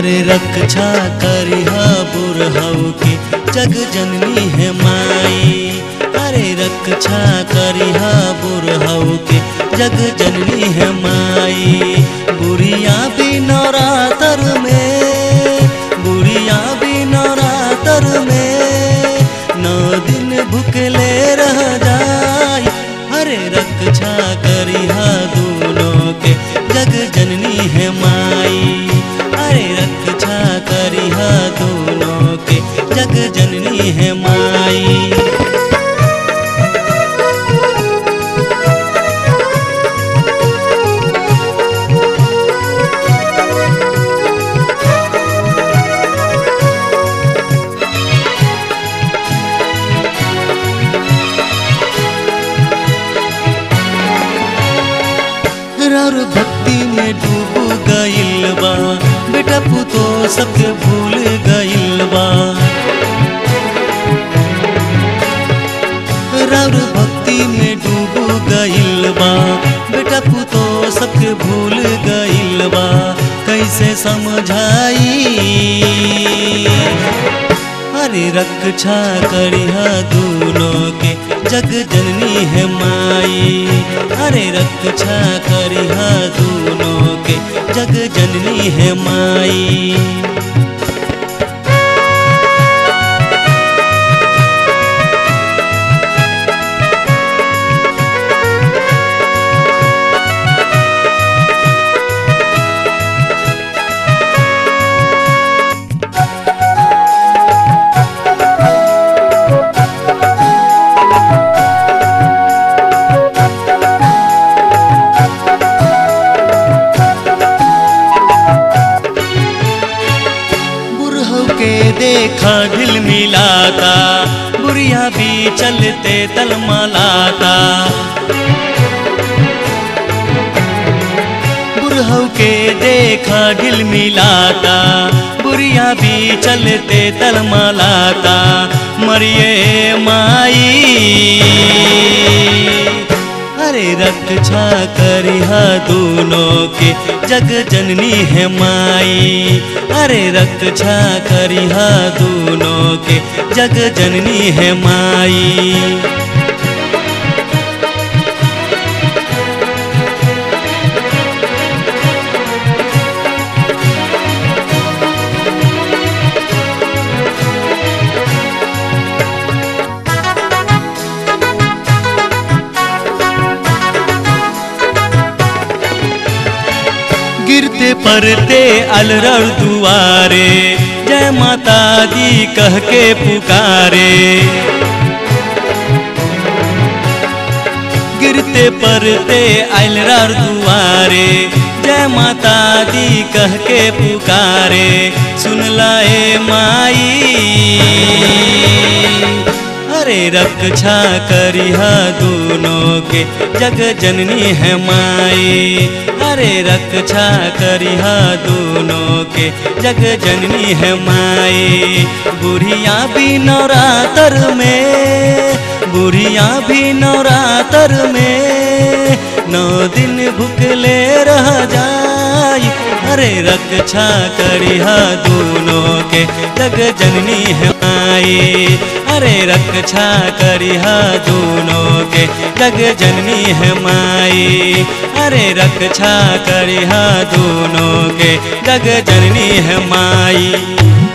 हमारे रक्षा करिहा बुरहु की जग जननी है माई। हरे रक्षा करिहा बुरहु के जग जननी है माई। बुढ़िया भी नवरात्र में, बुढ़िया भी नवरात्र में 9 दिन भूखले रह जाई। हरे रक्षा करिहा दोनों के जग जननी है माई। दोनों के जग जननी है माई। रौर भक्ति में डूब गइल बा बेटा, पुतो सबके भूल गइल बा। रौर भक्ति में डूब गइल बा बेटा, पुतो सबके भूल गइल बा। कैसे समझाई, हरे रक्षा करिहा दोनों के जग जननी है माई। हरे रक्षा करिहा दोनों के जग जननी है माई। देखा ढिल मिलाता, बुढ़िया भी चलते तलमलाता। बुढ़ऊ के देखा ढिल मिलाता, बुढ़िया भी चलते तलमलाता। मरिए माई, हरे रक्षा करिहा दोनों के जग जननी है माई। हरे रक्षा करिहा दोनों के जग जननी है माई। गिरते पड़ते अलरल दुआरे, जय माता दी कह के पुकारे। गिरते पड़ते अलरल दुआरे, जय माता दी कह के पुकारे। सुन लाए माई, हरे रक्षा करिहा दोनों के जग जननी है माई। हरे रक्षा करिहा दोनों के जग जननी है माई। बुढ़िया भी नवरात्र में, बुढ़िया भी नवरात्र में 9 दिन भूखले रह जाई। हरे रक्षा करिहा दोनों के जग जननी है माई। हरे रक्षा करिहा दोनों के जग जननी है माई। हरे रक्षा करिहा दोनों के जग जननी है माई।